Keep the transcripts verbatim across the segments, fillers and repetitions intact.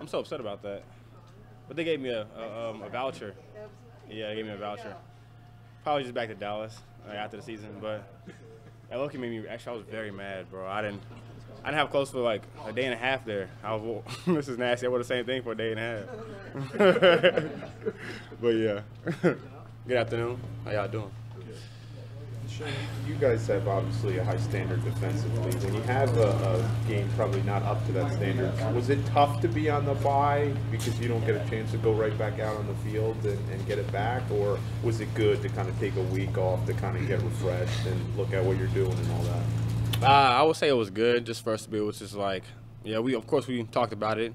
I'm so upset about that. But they gave me a, a, um, a voucher. Yeah, they gave me a voucher. Probably just back to Dallas like, after the season. But that low-key made me – actually, I was very mad, bro. I didn't I didn't have clothes for, like, a day and a half there. I was, this is nasty. I wore the same thing for a day and a half. But, yeah. Good afternoon. How y'all doing? You guys have obviously a high standard defensively. When you have a, a game probably not up to that standard, was it tough to be on the bye because you don't get a chance to go right back out on the field and, and get it back? Or was it good to kind of take a week off to kind of get refreshed and look at what you're doing and all that? Uh, I would say it was good just for us to be able to just like, yeah, we of course we talked about it,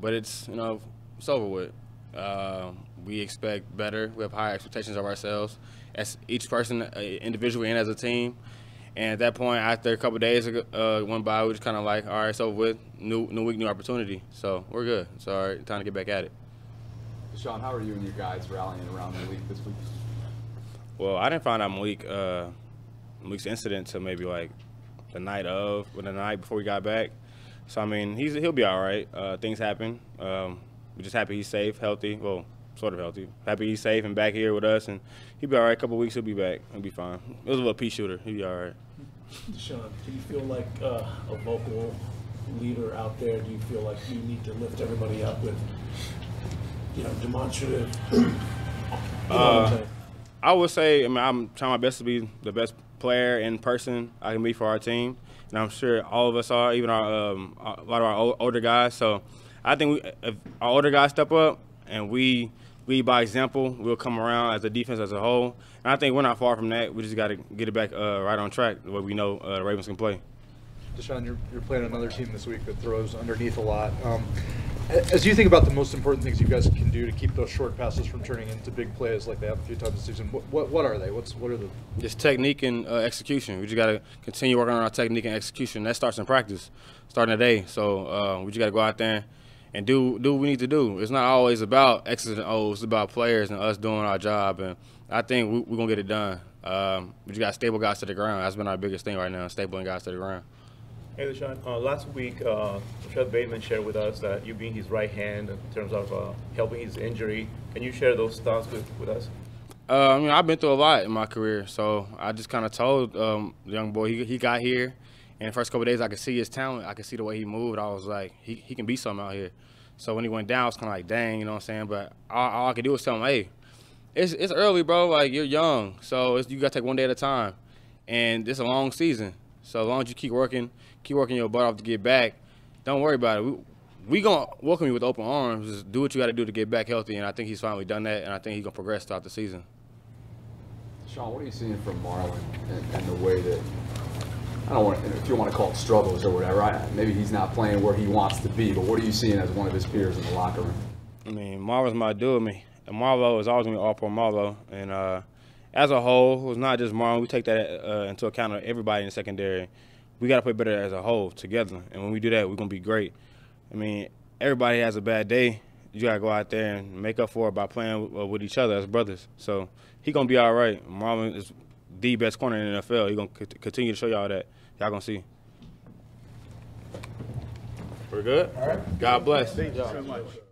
but it's, you know, it's over with. Uh, we expect better. We have higher expectations of ourselves as each person, uh, individually and as a team. And at that point, after a couple of days uh, went by, we just kind of like, all right, so with new new week, new opportunity. So we're good. So all right, time to get back at it. DeShon, how are you and your guys rallying around Malik this week? Well, I didn't find out Malik uh, Malik's incident until maybe like the night of, or the night before we got back. So I mean, he's he'll be all right. Uh, things happen. Um, We're just happy he's safe, healthy. Well, sort of healthy. Happy he's safe and back here with us, and he'll be all right. A couple of weeks, he'll be back. He'll be fine. It was a little pea shooter. He'll be all right. DeShon, do you feel like uh, a vocal leader out there? Do you feel like you need to lift everybody up with, you know, demonstrative? uh, I would say, I mean, I'm trying my best to be the best player in person I can be for our team, and I'm sure all of us are, even our um, a lot of our older guys. So. I think we, if our older guys step up and we lead by example, we'll come around as a defense as a whole. And I think we're not far from that. We just got to get it back uh, right on track the way we know uh, the Ravens can play. DeShon, you're, you're playing another team this week that throws underneath a lot. Um, as you think about the most important things you guys can do to keep those short passes from turning into big plays like they have a few times this season, what, what, what are they? What's, what are the? It's technique and uh, execution. We just got to continue working on our technique and execution. That starts in practice, starting today. So uh, we just got to go out there and And do do what we need to do. It's not always about X's and O's. It's about players and us doing our job. And I think we, we're going to get it done. Um, we just got to stable guys to the ground. That's been our biggest thing right now, stabling guys to the ground. Hey, DeShon, uh, last week, uh, Rashod Bateman shared with us that you being his right hand in terms of uh, helping his injury. Can you share those thoughts with, with us? Uh, I mean, I've been through a lot in my career. So I just kind of told um, the young boy, he, he got here. And the first couple of days, I could see his talent. I could see the way he moved. I was like, he, he can be something out here. So when he went down, I was kind of like, dang, you know what I'm saying? But all, all I could do was tell him, hey, it's, it's early, bro. Like, you're young. So it's, you got to take one day at a time. And it's a long season. So as long as you keep working, keep working your butt off to get back, don't worry about it. We, we going to welcome you with open arms. Just do what you got to do to get back healthy. And I think he's finally done that. And I think he's going to progress throughout the season. DeShon, what are you seeing from Marlon and, and the way that – I don't want to, if you want to call it struggles or whatever, I, maybe he's not playing where he wants to be, but what are you seeing as one of his peers in the locker room? I mean, Marlo's my dude. I mean, Marlo is always going to be all pro Marlo. And uh, as a whole, it's not just Marlon. We take that uh, into account of everybody in the secondary. We got to play better as a whole together. And when we do that, we're going to be great. I mean, everybody has a bad day. You got to go out there and make up for it by playing with, with each other as brothers. So he's going to be all right. Marlon is the best corner in the N F L. He's going to continue to show y'all that. Y'all going to see. We're good? All right. God bless. Thank you so much.